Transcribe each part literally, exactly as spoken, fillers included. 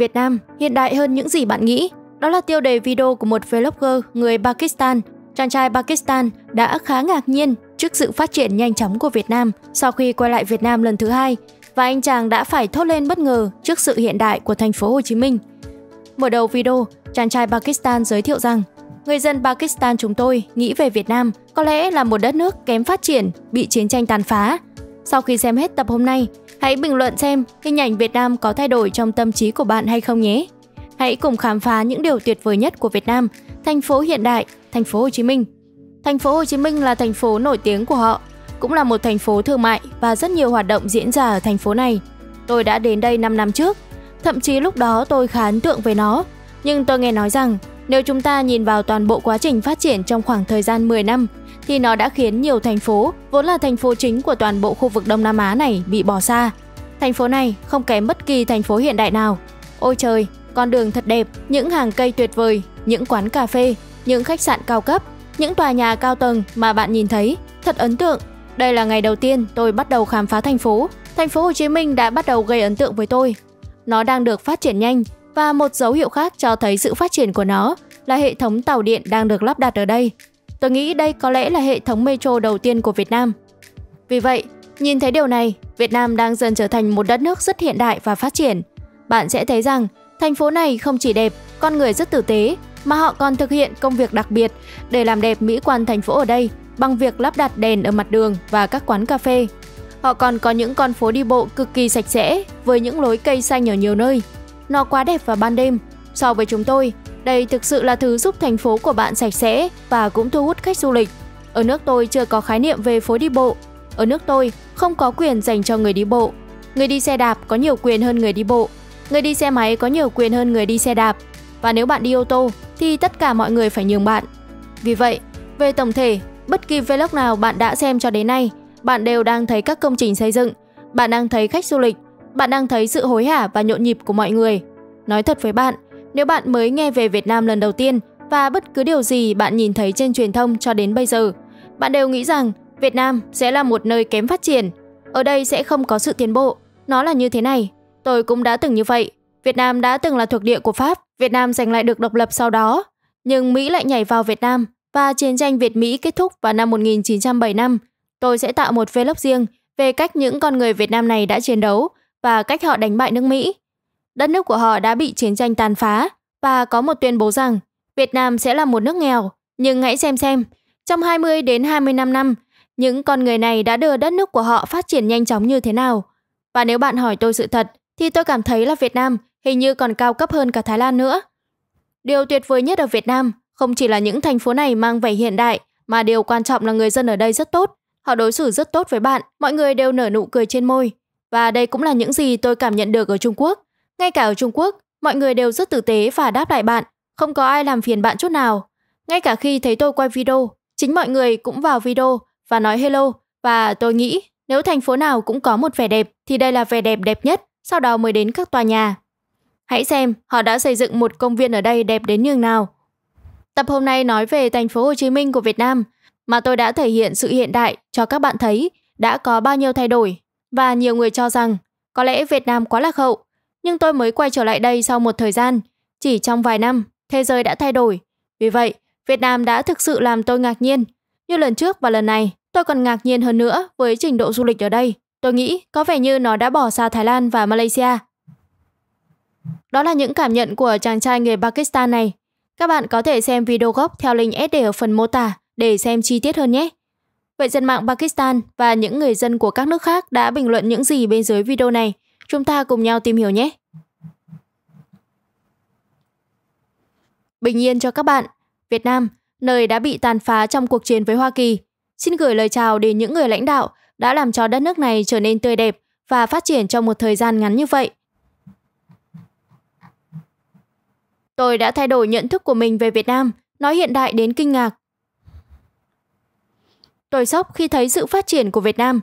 Việt Nam hiện đại hơn những gì bạn nghĩ. Đó là tiêu đề video của một vlogger người Pakistan. Chàng trai Pakistan đã khá ngạc nhiên trước sự phát triển nhanh chóng của Việt Nam sau khi quay lại Việt Nam lần thứ hai, và anh chàng đã phải thốt lên bất ngờ trước sự hiện đại của thành phố Hồ Chí Minh. Mở đầu video, chàng trai Pakistan giới thiệu rằng người dân Pakistan chúng tôi nghĩ về Việt Nam có lẽ là một đất nước kém phát triển, bị chiến tranh tàn phá. Sau khi xem hết tập hôm nay, hãy bình luận xem hình ảnh Việt Nam có thay đổi trong tâm trí của bạn hay không nhé. Hãy cùng khám phá những điều tuyệt vời nhất của Việt Nam, thành phố hiện đại, thành phố Hồ Chí Minh. Thành phố Hồ Chí Minh là thành phố nổi tiếng của họ, cũng là một thành phố thương mại và rất nhiều hoạt động diễn ra ở thành phố này. Tôi đã đến đây năm năm trước, thậm chí lúc đó tôi khá ấn tượng với nó, nhưng tôi nghe nói rằng nếu chúng ta nhìn vào toàn bộ quá trình phát triển trong khoảng thời gian mười năm, thì nó đã khiến nhiều thành phố, vốn là thành phố chính của toàn bộ khu vực Đông Nam Á này, bị bỏ xa. Thành phố này không kém bất kỳ thành phố hiện đại nào. Ôi trời, con đường thật đẹp, những hàng cây tuyệt vời, những quán cà phê, những khách sạn cao cấp, những tòa nhà cao tầng mà bạn nhìn thấy, thật ấn tượng. Đây là ngày đầu tiên tôi bắt đầu khám phá thành phố. Thành phố Hồ Chí Minh đã bắt đầu gây ấn tượng với tôi. Nó đang được phát triển nhanh, và một dấu hiệu khác cho thấy sự phát triển của nó là hệ thống tàu điện đang được lắp đặt ở đây. Tôi nghĩ đây có lẽ là hệ thống metro đầu tiên của Việt Nam. Vì vậy, nhìn thấy điều này, Việt Nam đang dần trở thành một đất nước rất hiện đại và phát triển. Bạn sẽ thấy rằng thành phố này không chỉ đẹp, con người rất tử tế, mà họ còn thực hiện công việc đặc biệt để làm đẹp mỹ quan thành phố ở đây bằng việc lắp đặt đèn ở mặt đường và các quán cà phê. Họ còn có những con phố đi bộ cực kỳ sạch sẽ với những lối cây xanh ở nhiều nơi. Nó quá đẹp vào ban đêm. So với chúng tôi, đây thực sự là thứ giúp thành phố của bạn sạch sẽ và cũng thu hút khách du lịch. Ở nước tôi chưa có khái niệm về phố đi bộ. Ở nước tôi không có quyền dành cho người đi bộ. Người đi xe đạp có nhiều quyền hơn người đi bộ. Người đi xe máy có nhiều quyền hơn người đi xe đạp. Và nếu bạn đi ô tô thì tất cả mọi người phải nhường bạn. Vì vậy, về tổng thể, bất kỳ vlog nào bạn đã xem cho đến nay, bạn đều đang thấy các công trình xây dựng, bạn đang thấy khách du lịch, bạn đang thấy sự hối hả và nhộn nhịp của mọi người. Nói thật với bạn, nếu bạn mới nghe về Việt Nam lần đầu tiên và bất cứ điều gì bạn nhìn thấy trên truyền thông cho đến bây giờ, bạn đều nghĩ rằng Việt Nam sẽ là một nơi kém phát triển, ở đây sẽ không có sự tiến bộ. Nó là như thế này, tôi cũng đã từng như vậy. Việt Nam đã từng là thuộc địa của Pháp, Việt Nam giành lại được độc lập sau đó, nhưng Mỹ lại nhảy vào Việt Nam và chiến tranh Việt-Mỹ kết thúc vào năm một nghìn chín trăm bảy mươi lăm. Tôi sẽ tạo một vlog riêng về cách những con người Việt Nam này đã chiến đấu và cách họ đánh bại nước Mỹ. Đất nước của họ đã bị chiến tranh tàn phá và có một tuyên bố rằng Việt Nam sẽ là một nước nghèo. Nhưng hãy xem xem, trong hai mươi đến hai mươi lăm năm, những con người này đã đưa đất nước của họ phát triển nhanh chóng như thế nào. Và nếu bạn hỏi tôi sự thật, thì tôi cảm thấy là Việt Nam hình như còn cao cấp hơn cả Thái Lan nữa. Điều tuyệt vời nhất ở Việt Nam không chỉ là những thành phố này mang vẻ hiện đại, mà điều quan trọng là người dân ở đây rất tốt. Họ đối xử rất tốt với bạn, mọi người đều nở nụ cười trên môi. Và đây cũng là những gì tôi cảm nhận được ở Trung Quốc. Ngay cả ở Trung Quốc, mọi người đều rất tử tế và đáp lại bạn, không có ai làm phiền bạn chút nào. Ngay cả khi thấy tôi quay video, chính mọi người cũng vào video và nói hello. Và tôi nghĩ nếu thành phố nào cũng có một vẻ đẹp thì đây là vẻ đẹp đẹp nhất, sau đó mới đến các tòa nhà. Hãy xem họ đã xây dựng một công viên ở đây đẹp đến nhường nào. Tập hôm nay nói về thành phố Hồ Chí Minh của Việt Nam, mà tôi đã thể hiện sự hiện đại cho các bạn thấy đã có bao nhiêu thay đổi. Và nhiều người cho rằng có lẽ Việt Nam quá lạc hậu, nhưng tôi mới quay trở lại đây sau một thời gian. Chỉ trong vài năm, thế giới đã thay đổi. Vì vậy, Việt Nam đã thực sự làm tôi ngạc nhiên. Như lần trước và lần này, tôi còn ngạc nhiên hơn nữa với trình độ du lịch ở đây. Tôi nghĩ có vẻ như nó đã bỏ xa Thái Lan và Malaysia. Đó là những cảm nhận của chàng trai người Pakistan này. Các bạn có thể xem video gốc theo link ét đê ở phần mô tả để xem chi tiết hơn nhé. Vậy dân mạng Pakistan và những người dân của các nước khác đã bình luận những gì bên dưới video này? Chúng ta cùng nhau tìm hiểu nhé. Bình yên cho các bạn. Việt Nam, nơi đã bị tàn phá trong cuộc chiến với Hoa Kỳ, xin gửi lời chào đến những người lãnh đạo đã làm cho đất nước này trở nên tươi đẹp và phát triển trong một thời gian ngắn như vậy. Tôi đã thay đổi nhận thức của mình về Việt Nam, nói hiện đại đến kinh ngạc. Tôi sốc khi thấy sự phát triển của Việt Nam.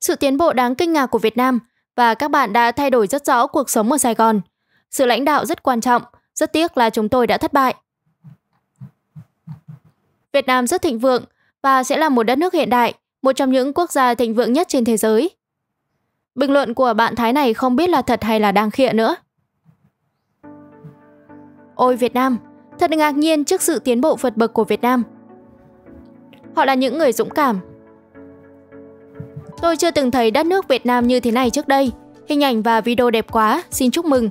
Sự tiến bộ đáng kinh ngạc của Việt Nam và các bạn đã thay đổi rất rõ cuộc sống ở Sài Gòn. Sự lãnh đạo rất quan trọng, rất tiếc là chúng tôi đã thất bại. Việt Nam rất thịnh vượng và sẽ là một đất nước hiện đại, một trong những quốc gia thịnh vượng nhất trên thế giới. Bình luận của bạn Thái này không biết là thật hay là đang khịa nữa. Ôi Việt Nam, thật ngạc nhiên trước sự tiến bộ vượt bậc của Việt Nam. Họ là những người dũng cảm. Tôi chưa từng thấy đất nước Việt Nam như thế này trước đây. Hình ảnh và video đẹp quá, xin chúc mừng.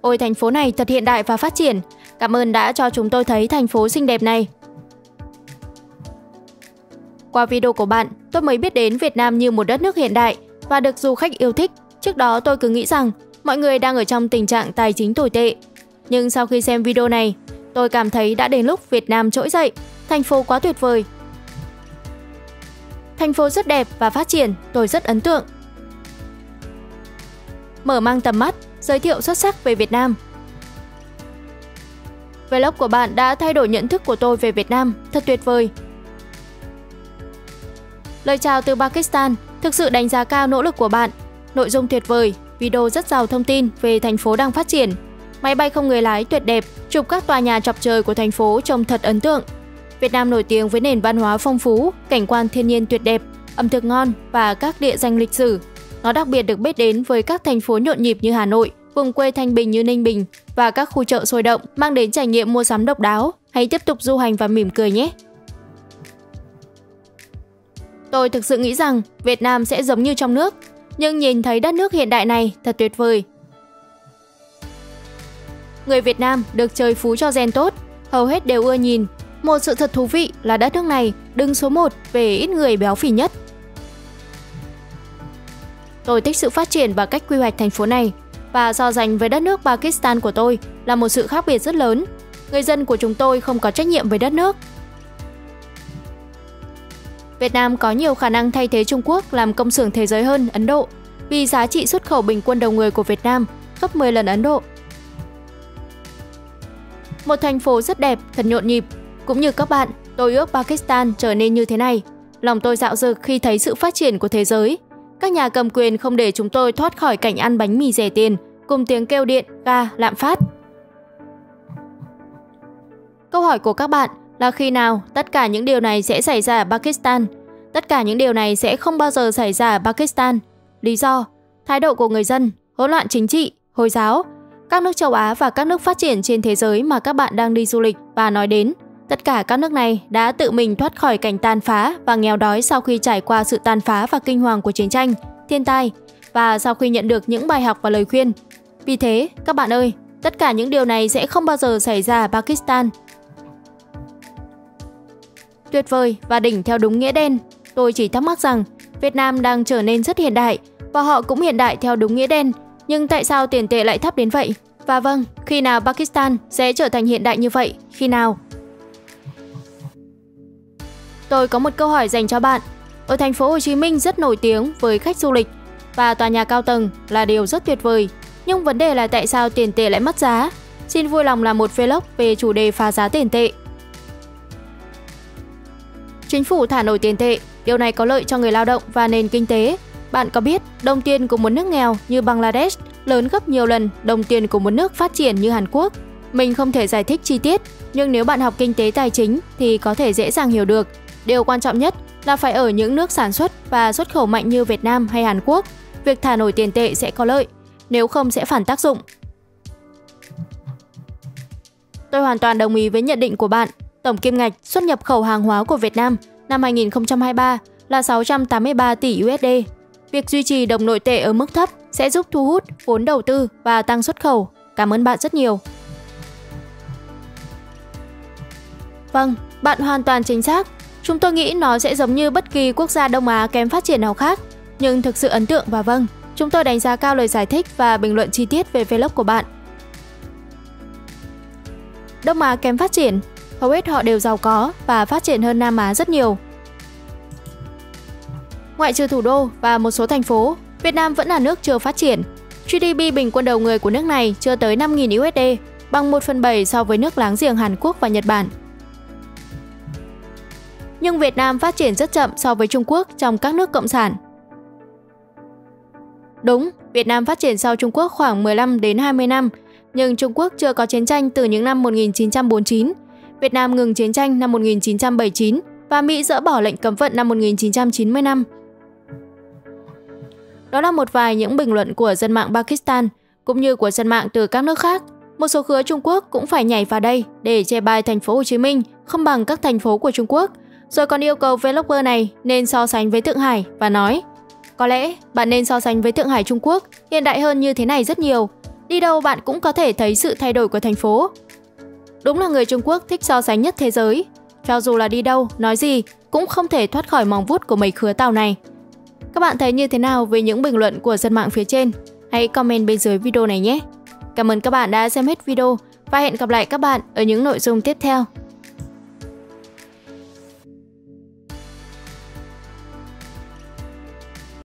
Ôi thành phố này thật hiện đại và phát triển. Cảm ơn đã cho chúng tôi thấy thành phố xinh đẹp này. Qua video của bạn, tôi mới biết đến Việt Nam như một đất nước hiện đại và được du khách yêu thích. Trước đó tôi cứ nghĩ rằng mọi người đang ở trong tình trạng tài chính tồi tệ. Nhưng sau khi xem video này, tôi cảm thấy đã đến lúc Việt Nam trỗi dậy. Thành phố quá tuyệt vời. Thành phố rất đẹp và phát triển, tôi rất ấn tượng. Mở mang tầm mắt, giới thiệu xuất sắc về Việt Nam. Vlog của bạn đã thay đổi nhận thức của tôi về Việt Nam, thật tuyệt vời. Lời chào từ Pakistan thực sự đánh giá cao nỗ lực của bạn. Nội dung tuyệt vời, video rất giàu thông tin về thành phố đang phát triển. Máy bay không người lái tuyệt đẹp, chụp các tòa nhà chọc trời của thành phố trông thật ấn tượng. Việt Nam nổi tiếng với nền văn hóa phong phú, cảnh quan thiên nhiên tuyệt đẹp, ẩm thực ngon và các địa danh lịch sử. Nó đặc biệt được biết đến với các thành phố nhộn nhịp như Hà Nội, vùng quê thanh bình như Ninh Bình và các khu chợ sôi động mang đến trải nghiệm mua sắm độc đáo. Hãy tiếp tục du hành và mỉm cười nhé! Tôi thực sự nghĩ rằng Việt Nam sẽ giống như trong nước, nhưng nhìn thấy đất nước hiện đại này thật tuyệt vời. Người Việt Nam được trời phú cho gen tốt, hầu hết đều ưa nhìn. Một sự thật thú vị là đất nước này đứng số một về ít người béo phì nhất. Tôi thích sự phát triển và cách quy hoạch thành phố này và so sánh với đất nước Pakistan của tôi là một sự khác biệt rất lớn. Người dân của chúng tôi không có trách nhiệm với đất nước. Việt Nam có nhiều khả năng thay thế Trung Quốc làm công xưởng thế giới hơn Ấn Độ vì giá trị xuất khẩu bình quân đầu người của Việt Nam gấp mười lần Ấn Độ. Một thành phố rất đẹp, thật nhộn nhịp. Cũng như các bạn, tôi ước Pakistan trở nên như thế này. Lòng tôi dạo dực khi thấy sự phát triển của thế giới. Các nhà cầm quyền không để chúng tôi thoát khỏi cảnh ăn bánh mì rẻ tiền cùng tiếng kêu điện, ga, lạm phát. Câu hỏi của các bạn là khi nào tất cả những điều này sẽ xảy ra ở Pakistan? Tất cả những điều này sẽ không bao giờ xảy ra ở Pakistan. Lý do, thái độ của người dân, hỗn loạn chính trị, Hồi giáo, các nước châu Á và các nước phát triển trên thế giới mà các bạn đang đi du lịch và nói đến. Tất cả các nước này đã tự mình thoát khỏi cảnh tàn phá và nghèo đói sau khi trải qua sự tàn phá và kinh hoàng của chiến tranh, thiên tai và sau khi nhận được những bài học và lời khuyên. Vì thế, các bạn ơi, tất cả những điều này sẽ không bao giờ xảy ra ở Pakistan. Tuyệt vời và đỉnh theo đúng nghĩa đen. Tôi chỉ thắc mắc rằng Việt Nam đang trở nên rất hiện đại và họ cũng hiện đại theo đúng nghĩa đen. Nhưng tại sao tiền tệ lại thấp đến vậy? Và vâng, khi nào Pakistan sẽ trở thành hiện đại như vậy? Khi nào? Tôi có một câu hỏi dành cho bạn. Ở thành phố Hồ Chí Minh rất nổi tiếng với khách du lịch và tòa nhà cao tầng là điều rất tuyệt vời. Nhưng vấn đề là tại sao tiền tệ lại mất giá? Xin vui lòng làm một vlog về chủ đề phá giá tiền tệ. Chính phủ thả nổi tiền tệ, điều này có lợi cho người lao động và nền kinh tế. Bạn có biết đồng tiền của một nước nghèo như Bangladesh lớn gấp nhiều lần đồng tiền của một nước phát triển như Hàn Quốc? Mình không thể giải thích chi tiết, nhưng nếu bạn học kinh tế tài chính thì có thể dễ dàng hiểu được. Điều quan trọng nhất là phải ở những nước sản xuất và xuất khẩu mạnh như Việt Nam hay Hàn Quốc, việc thả nổi tiền tệ sẽ có lợi, nếu không sẽ phản tác dụng. Tôi hoàn toàn đồng ý với nhận định của bạn. Tổng kim ngạch xuất nhập khẩu hàng hóa của Việt Nam năm hai nghìn không trăm hai mươi ba là sáu trăm tám mươi ba tỷ u ét đê. Việc duy trì đồng nội tệ ở mức thấp sẽ giúp thu hút vốn đầu tư và tăng xuất khẩu. Cảm ơn bạn rất nhiều. Vâng, bạn hoàn toàn chính xác. Chúng tôi nghĩ nó sẽ giống như bất kỳ quốc gia Đông Á kém phát triển nào khác, nhưng thực sự ấn tượng và vâng, chúng tôi đánh giá cao lời giải thích và bình luận chi tiết về vlog của bạn. Đông Á kém phát triển, hầu hết họ đều giàu có và phát triển hơn Nam Á rất nhiều. Ngoại trừ thủ đô và một số thành phố, Việt Nam vẫn là nước chưa phát triển. giê đê pê bình quân đầu người của nước này chưa tới năm nghìn u ét đê, bằng một phần bảy so với nước láng giềng Hàn Quốc và Nhật Bản. Nhưng Việt Nam phát triển rất chậm so với Trung Quốc trong các nước cộng sản. Đúng, Việt Nam phát triển sau Trung Quốc khoảng mười lăm đến hai mươi năm, nhưng Trung Quốc chưa có chiến tranh từ những năm một nghìn chín trăm bốn mươi chín. Việt Nam ngừng chiến tranh năm một nghìn chín trăm bảy mươi chín và Mỹ dỡ bỏ lệnh cấm vận năm một nghìn chín trăm chín mươi lăm. Đó là một vài những bình luận của dân mạng Pakistan, cũng như của dân mạng từ các nước khác. Một số khứa Trung Quốc cũng phải nhảy vào đây để chê bai thành phố Hồ Chí Minh không bằng các thành phố của Trung Quốc, rồi còn yêu cầu vlogger này nên so sánh với Thượng Hải và nói: "Có lẽ bạn nên so sánh với Thượng Hải Trung Quốc hiện đại hơn như thế này rất nhiều. Đi đâu bạn cũng có thể thấy sự thay đổi của thành phố." Đúng là người Trung Quốc thích so sánh nhất thế giới. Cho dù là đi đâu, nói gì cũng không thể thoát khỏi móng vuốt của mấy khứa tàu này. Các bạn thấy như thế nào về những bình luận của dân mạng phía trên? Hãy comment bên dưới video này nhé! Cảm ơn các bạn đã xem hết video và hẹn gặp lại các bạn ở những nội dung tiếp theo.